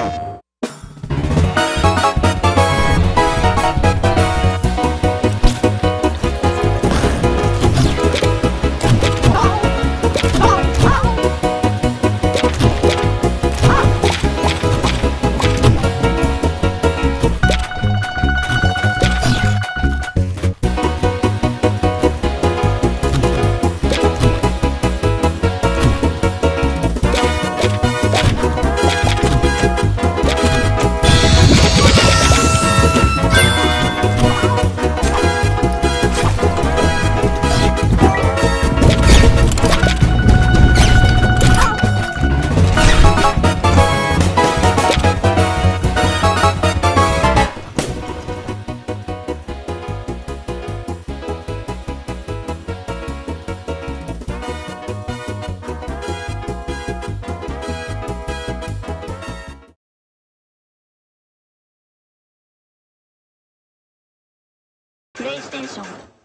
プレイステーション。